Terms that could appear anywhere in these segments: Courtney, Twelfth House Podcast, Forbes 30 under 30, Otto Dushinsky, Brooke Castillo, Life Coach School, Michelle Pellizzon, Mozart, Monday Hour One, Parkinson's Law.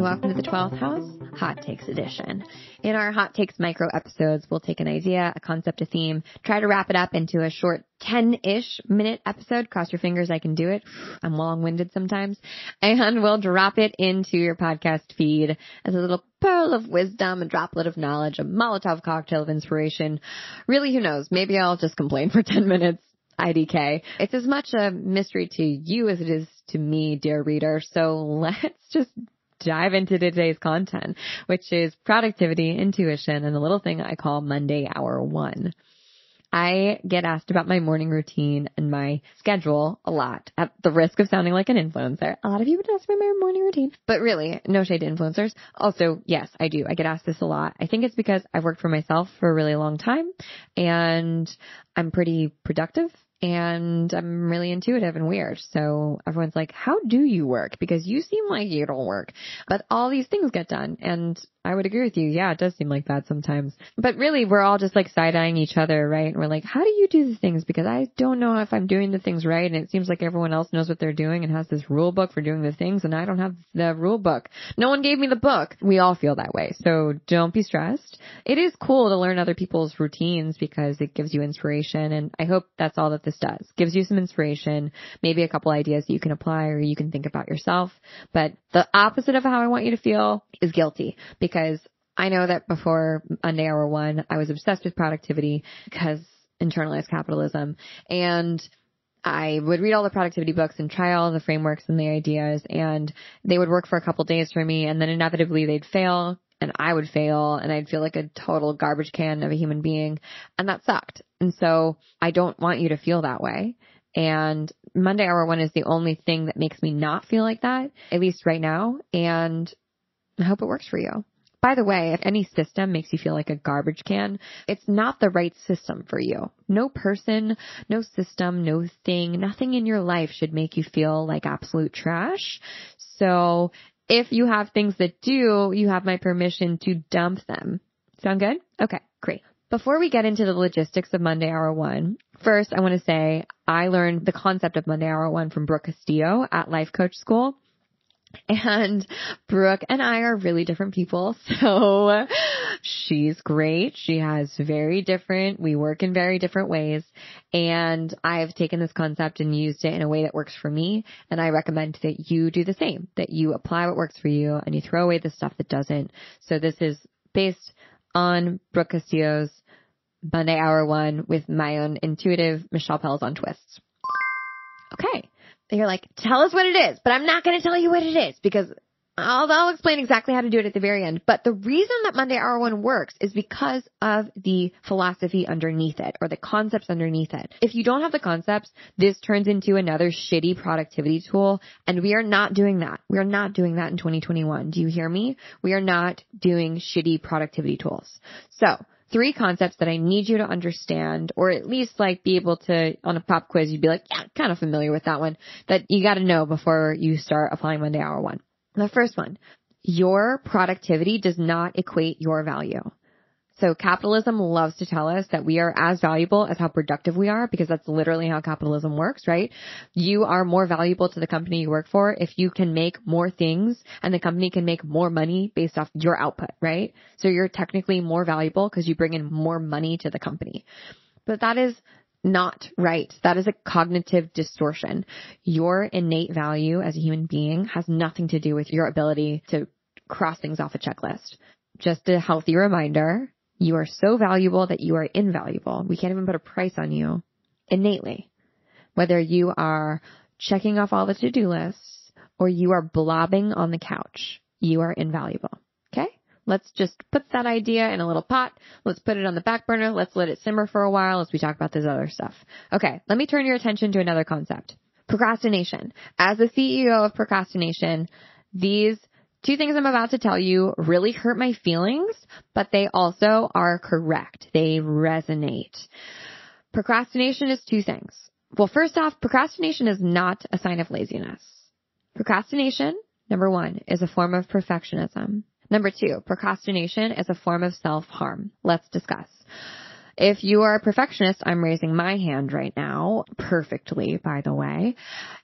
Welcome to the 12th House Hot Takes Edition. In our Hot Takes micro episodes, we'll take an idea, a concept, a theme, try to wrap it up into a short 10-ish minute episode. Cross your fingers, I can do it. I'm long-winded sometimes. And we'll drop it into your podcast feed as a little pearl of wisdom, a droplet of knowledge, a Molotov cocktail of inspiration. Really, who knows? Maybe I'll just complain for 10 minutes. IDK. It's as much a mystery to you as it is to me, dear reader. So let's just dive into today's content, which is productivity, intuition, and a little thing I call Monday Hour One. I get asked about my morning routine and my schedule a lot, at the risk of sounding like an influencer. A lot of you would ask me my morning routine, but really, no shade to influencers. Also, yes, I do. I get asked this a lot. I think it's because I've worked for myself for a really long time, and I'm pretty productive. And I'm really intuitive and weird. So everyone's like, how do you work? Because you seem like you don't work. But all these things get done. And I would agree with you. Yeah, it does seem like that sometimes. But really, we're all just like side-eyeing each other, right? And we're like, how do you do the things? Because I don't know if I'm doing the things right. And it seems like everyone else knows what they're doing and has this rule book for doing the things. And I don't have the rule book. No one gave me the book. We all feel that way. So don't be stressed. It is cool to learn other people's routines because it gives you inspiration. And I hope that's all that this does. Gives you some inspiration, maybe a couple ideas that you can apply or you can think about yourself. But the opposite of how I want you to feel is guilty, because I know that before Monday Hour One, I was obsessed with productivity because internalized capitalism, and I would read all the productivity books and try all the frameworks and the ideas, and they would work for a couple days for me, and then inevitably they'd fail. And I would fail, and I'd feel like a total garbage can of a human being. And that sucked. And so I don't want you to feel that way. And Monday Hour One is the only thing that makes me not feel like that, at least right now. And I hope it works for you. By the way, if any system makes you feel like a garbage can, it's not the right system for you. No person, no system, no thing, nothing in your life should make you feel like absolute trash. So if you have things that do, you have my permission to dump them. Sound good? Okay, great. Before we get into the logistics of Monday Hour One, first I want to say I learned the concept of Monday Hour One from Brooke Castillo at Life Coach School. And Brooke and I are really different people. So she's great. She has very different, we work in very different ways. And I've taken this concept and used it in a way that works for me. And I recommend that you do the same, that you apply what works for you and you throw away the stuff that doesn't. So this is based on Brooke Castillo's Monday Hour One with my own intuitive Michelle Pellizzon twists. Okay. You're like, tell us what it is, but I'm not going to tell you what it is because I'll explain exactly how to do it at the very end. But the reason that Monday Hour One works is because of the philosophy underneath it or the concepts underneath it. If you don't have the concepts, this turns into another shitty productivity tool. And we are not doing that. We are not doing that in 2021. Do you hear me? We are not doing shitty productivity tools. So 3 concepts that I need you to understand, or at least like be able to, on a pop quiz, you'd be like, yeah, kind of familiar with that one, that you got to know before you start applying Monday Hour One. The first one, your productivity does not equate your value. So capitalism loves to tell us that we are as valuable as how productive we are, because that's literally how capitalism works, right? You are more valuable to the company you work for if you can make more things and the company can make more money based off your output, right? So you're technically more valuable because you bring in more money to the company. But that is not right. That is a cognitive distortion. Your innate value as a human being has nothing to do with your ability to cross things off a checklist. Just a healthy reminder. You are so valuable that you are invaluable. We can't even put a price on you innately. Whether you are checking off all the to-do lists or you are blobbing on the couch, you are invaluable. Okay? Let's just put that idea in a little pot. Let's put it on the back burner. Let's let it simmer for a while as we talk about this other stuff. Okay, let me turn your attention to another concept. Procrastination. As the CEO of procrastination, these 2 things I'm about to tell you really hurt my feelings, but they also are correct. They resonate. Procrastination is 2 things. Well, first off, procrastination is not a sign of laziness. Procrastination, number 1, is a form of perfectionism. Number 2, procrastination is a form of self-harm. Let's discuss. If you are a perfectionist, I'm raising my hand right now, perfectly, by the way.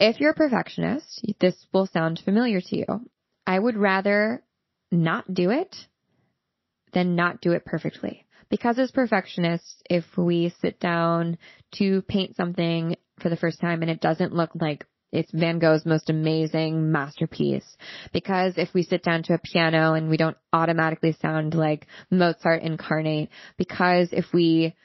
If you're a perfectionist, this will sound familiar to you. I would rather not do it than not do it perfectly. Because as perfectionists, if we sit down to paint something for the first time and it doesn't look like it's Van Gogh's most amazing masterpiece, because if we sit down to a piano and we don't automatically sound like Mozart incarnate, because if we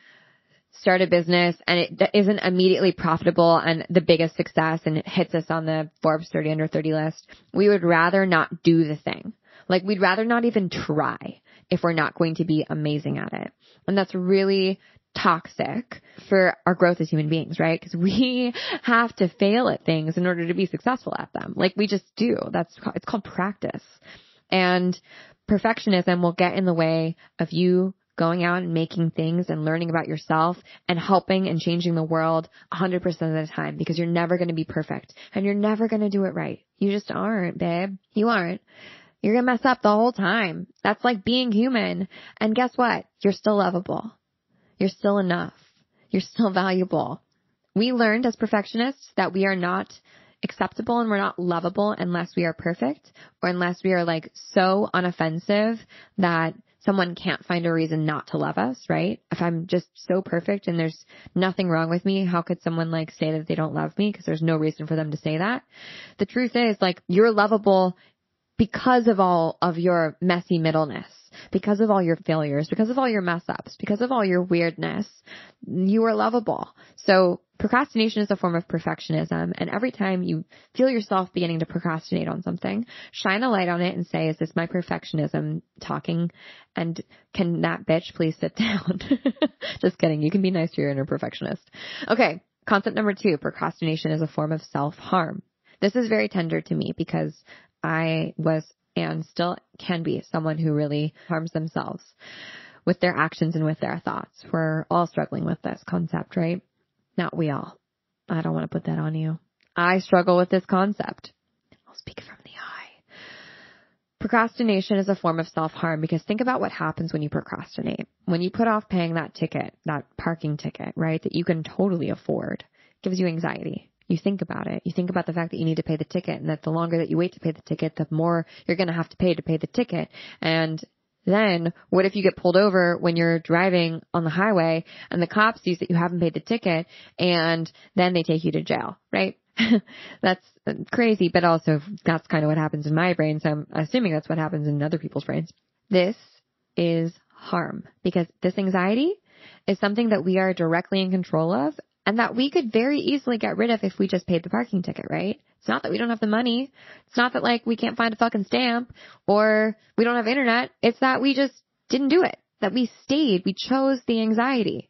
start a business and it isn't immediately profitable and the biggest success and it hits us on the Forbes 30 under 30 list, we would rather not do the thing. Like, we'd rather not even try if we're not going to be amazing at it. And that's really toxic for our growth as human beings, right? Because we have to fail at things in order to be successful at them. Like, we just do. It's called practice. And perfectionism will get in the way of you going out and making things and learning about yourself and helping and changing the world 100% of the time, because you're never going to be perfect and you're never going to do it right. You just aren't, babe. You aren't. You're going to mess up the whole time. That's like being human. And guess what? You're still lovable. You're still enough. You're still valuable. We learned as perfectionists that we are not acceptable and we're not lovable unless we are perfect, or unless we are like so unoffensive that someone can't find a reason not to love us, right? If I'm just so perfect and there's nothing wrong with me, how could someone like say that they don't love me? Because there's no reason for them to say that. The truth is, like, you're lovable because of all of your messy middleness, because of all your failures, because of all your mess ups, because of all your weirdness, you are lovable. So procrastination is a form of perfectionism. And every time you feel yourself beginning to procrastinate on something, shine a light on it and say, is this my perfectionism talking? And can that bitch please sit down? Just kidding. You can be nice to your inner perfectionist. Okay. Concept number 2, procrastination is a form of self-harm. This is very tender to me because I was and still can be someone who really harms themselves with their actions and with their thoughts. We're all struggling with this concept, right? Not we all. I don't want to put that on you. I struggle with this concept. I'll speak from the eye. Procrastination is a form of self-harm, because think about what happens when you procrastinate. When you put off paying that ticket, that parking ticket, right, that you can totally afford, it gives you anxiety. You think about it. You think about the fact that you need to pay the ticket, and that the longer that you wait to pay the ticket, the more you're going to pay the ticket. And then what if you get pulled over when you're driving on the highway and the cop sees that you haven't paid the ticket and then they take you to jail, right? That's crazy, but also that's kind of what happens in my brain. So I'm assuming that's what happens in other people's brains. This is harm, because this anxiety is something that we are directly in control of, and that we could very easily get rid of if we just paid the parking ticket, right? It's not that we don't have the money. It's not that, like, we can't find a fucking stamp or we don't have internet. It's that we just didn't do it, that we stayed. We chose the anxiety.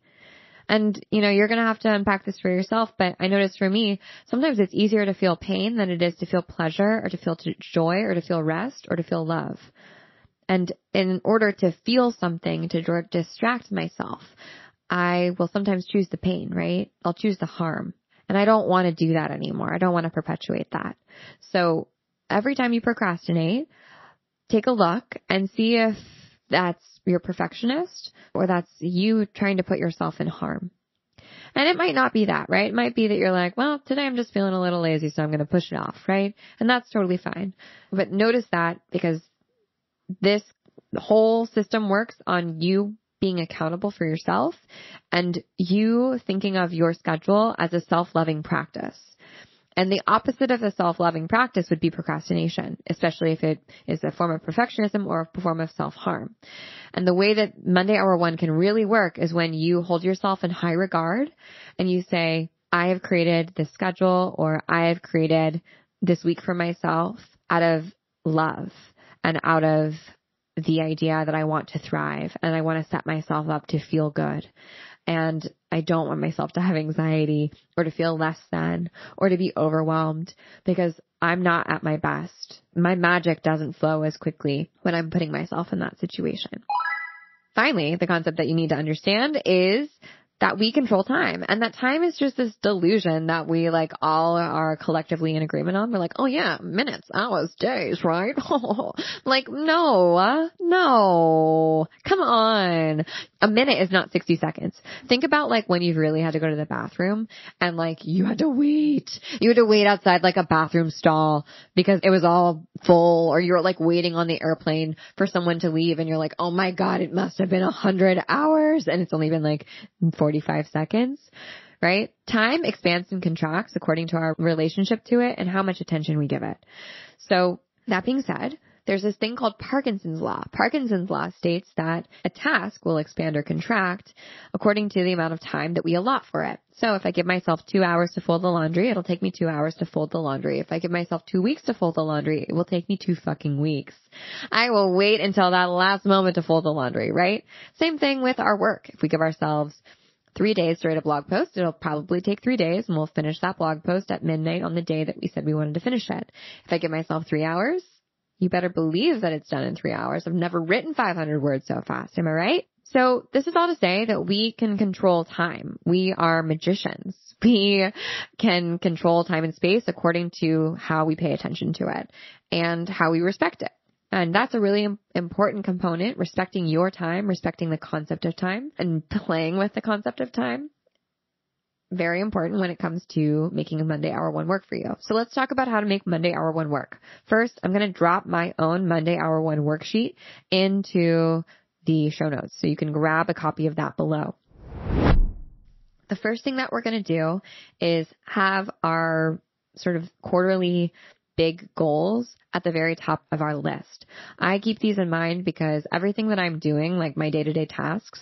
And, you know, you're going to have to unpack this for yourself. But I noticed for me, sometimes it's easier to feel pain than it is to feel pleasure or to feel joy or to feel rest or to feel love. And in order to feel something, to distract myself, I will sometimes choose the pain, right? I'll choose the harm. And I don't want to do that anymore. I don't want to perpetuate that. So every time you procrastinate, take a look and see if that's your perfectionist or that's you trying to put yourself in harm. And it might not be that, right? It might be that you're like, well, today I'm just feeling a little lazy, so I'm going to push it off, right? And that's totally fine. But notice that, because this whole system works on you being accountable for yourself and you thinking of your schedule as a self-loving practice. And the opposite of a self-loving practice would be procrastination, especially if it is a form of perfectionism or a form of self-harm. And the way that Monday Hour One can really work is when you hold yourself in high regard and you say, I have created this schedule, or I have created this week for myself out of love and out of the idea that I want to thrive and I want to set myself up to feel good. And I don't want myself to have anxiety or to feel less than or to be overwhelmed, because I'm not at my best. My magic doesn't flow as quickly when I'm putting myself in that situation. Finally, the concept that you need to understand is that we control time, and that time is just this delusion that we like all are collectively in agreement on. We're like, oh yeah, minutes, hours, days, right? Like, no, come on. A minute is not 60 seconds. Think about like when you've really had to go to the bathroom and like you had to wait outside like a bathroom stall because it was all full, or you were like waiting on the airplane for someone to leave and you're like, oh my God, it must have been 100 hours and it's only been like 45 seconds, right? Time expands and contracts according to our relationship to it and how much attention we give it. So that being said, there's this thing called Parkinson's Law. Parkinson's Law states that a task will expand or contract according to the amount of time that we allot for it. So if I give myself 2 hours to fold the laundry, it'll take me 2 hours to fold the laundry. If I give myself 2 weeks to fold the laundry, it will take me 2 fucking weeks. I will wait until that last moment to fold the laundry, right? Same thing with our work. If we give ourselves 3 days to write a blog post, it'll probably take 3 days and we'll finish that blog post at midnight on the day that we said we wanted to finish it. If I give myself 3 hours, you better believe that it's done in 3 hours. I've never written 500 words so fast. Am I right? So this is all to say that we can control time. We are magicians. We can control time and space according to how we pay attention to it and how we respect it. And that's a really important component, respecting your time, respecting the concept of time, and playing with the concept of time. Very important when it comes to making a Monday Hour One work for you. So let's talk about how to make Monday Hour One work. First, I'm going to drop my own Monday Hour One worksheet into the show notes, so you can grab a copy of that below. The first thing that we're going to do is have our sort of quarterly big goals at the very top of our list. I keep these in mind because everything that I'm doing, like my day-to-day tasks,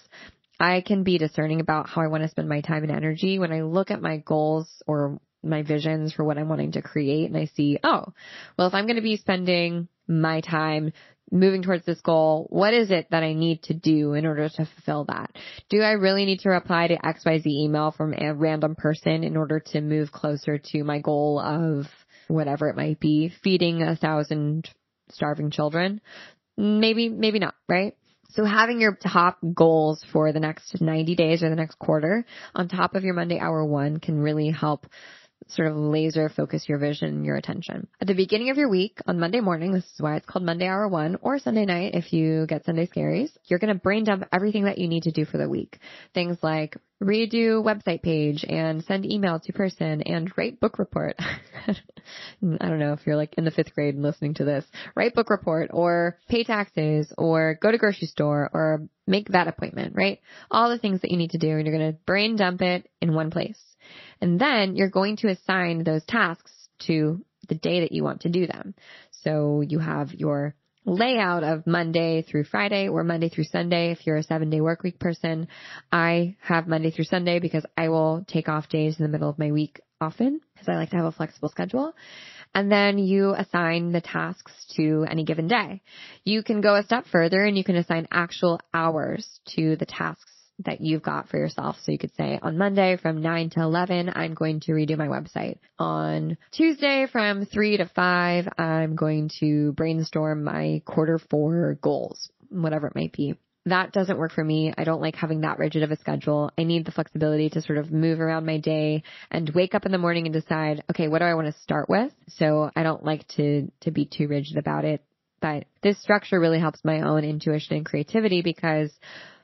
I can be discerning about how I want to spend my time and energy when I look at my goals or my visions for what I'm wanting to create. And I see, oh, well, if I'm going to be spending my time moving towards this goal, what is it that I need to do in order to fulfill that? Do I really need to reply to XYZ email from a random person in order to move closer to my goal of whatever it might be, feeding 1,000 starving children? Maybe not, right? So having your top goals for the next 90 days or the next quarter on top of your Monday Hour One can really help sort of laser focus your vision and your attention. At the beginning of your week on Monday morning, this is why it's called Monday Hour One, or Sunday night if you get Sunday scaries, you're going to brain dump everything that you need to do for the week. Things like redo website page and send email to person and write book report. I don't know if you're like in the 5th grade and listening to this. Write book report or pay taxes or go to grocery store or make that appointment, right? All the things that you need to do, and you're going to brain dump it in one place. And then you're going to assign those tasks to the day that you want to do them. So you have your layout of Monday through Friday or Monday through Sunday. If you're a 7-day work week person, I have Monday through Sunday because I will take off days in the middle of my week often because I like to have a flexible schedule. And then you assign the tasks to any given day. You can go a step further and you can assign actual hours to the tasks that you've got for yourself. So you could say on Monday from 9 to 11, I'm going to redo my website. On Tuesday from 3 to 5, I'm going to brainstorm my quarter 4 goals, whatever it might be. That doesn't work for me. I don't like having that rigid of a schedule. I need the flexibility to sort of move around my day and wake up in the morning and decide, okay, what do I want to start with? So I don't like to be too rigid about it. But this structure really helps my own intuition and creativity because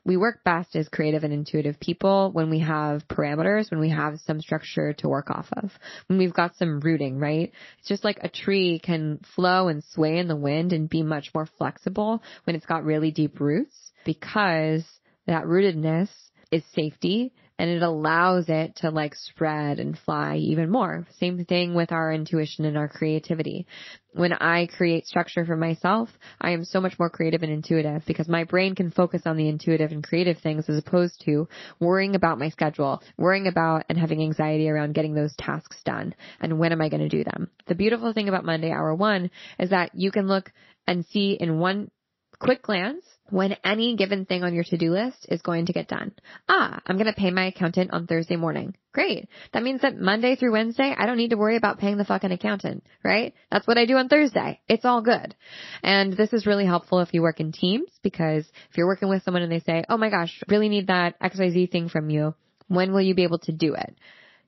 we work best as creative and intuitive people when we have parameters, when we have some structure to work off of, when we've got some rooting, right? It's just like a tree can flow and sway in the wind and be much more flexible when it's got really deep roots, because that rootedness is safety and it allows it to like spread and fly even more. Same thing with our intuition and our creativity. When I create structure for myself, I am so much more creative and intuitive because my brain can focus on the intuitive and creative things as opposed to worrying about my schedule, worrying about and having anxiety around getting those tasks done and when am I going to do them. The beautiful thing about Monday Hour One is that you can look and see in one quick glance when any given thing on your to-do list is going to get done. I'm going to pay my accountant on Thursday morning. Great. That means that Monday through Wednesday, I don't need to worry about paying the fucking accountant, right? That's what I do on Thursday. It's all good. And this is really helpful if you work in teams, because if you're working with someone and they say, oh my gosh, really need that XYZ thing from you, When will you be able to do it?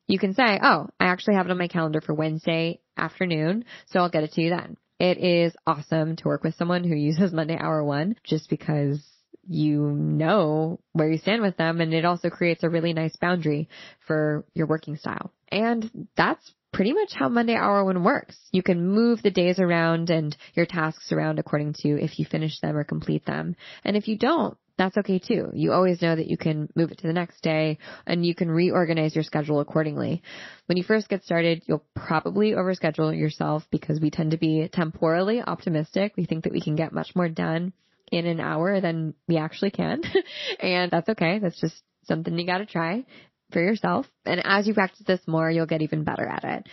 You can say, oh, I actually have it on my calendar for Wednesday afternoon, so I'll get it to you then. It is awesome to work with someone who uses Monday Hour One just because you know where you stand with them, and it also creates a really nice boundary for your working style. And that's pretty much how Monday Hour One works. You can move the days around and your tasks around according to if you finish them or complete them. And if you don't, that's okay too. You always know that you can move it to the next day and you can reorganize your schedule accordingly. When you first get started, you'll probably overschedule yourself because we tend to be temporally optimistic. We think that we can get much more done in an hour than we actually can. And that's okay. That's just something you got to try for yourself. And as you practice this more, you'll get even better at it.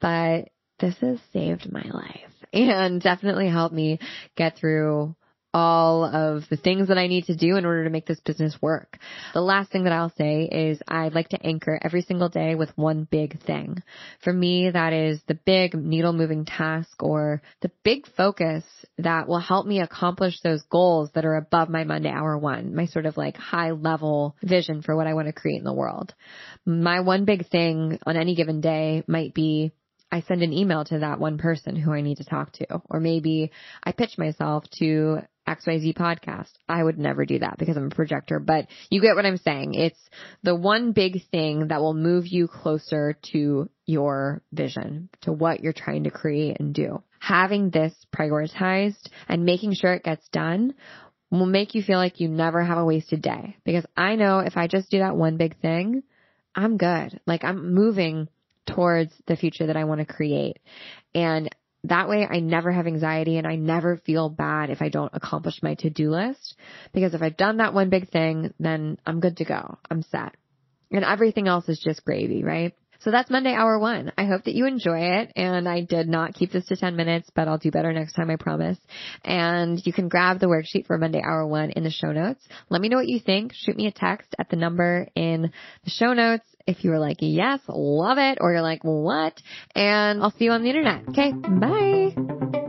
But this has saved my life and definitely helped me get through all of the things that I need to do in order to make this business work. The last thing that I'll say is I like to anchor every single day with one big thing. For me, that is the big needle moving task or the big focus that will help me accomplish those goals that are above my Monday Hour One, my sort of like high level vision for what I want to create in the world. My one big thing on any given day might be I send an email to that one person who I need to talk to, or maybe I pitch myself to XYZ podcast. I would never do that because I'm a projector, but you get what I'm saying. It's the one big thing that will move you closer to your vision, to what you're trying to create and do. Having this prioritized and making sure it gets done will make you feel like you never have a wasted day, because I know if I just do that one big thing, I'm good. Like I'm moving towards the future that I want to create. And that way I never have anxiety and I never feel bad if I don't accomplish my to-do list, because if I've done that one big thing, then I'm good to go. I'm set. And everything else is just gravy, right? So that's Monday Hour One. I hope that you enjoy it. And I did not keep this to 10 minutes, but I'll do better next time, I promise. And you can grab the worksheet for Monday Hour One in the show notes. Let me know what you think. Shoot me a text at the number in the show notes if you were like, yes, love it, or you're like, what? And I'll see you on the internet. Okay, bye.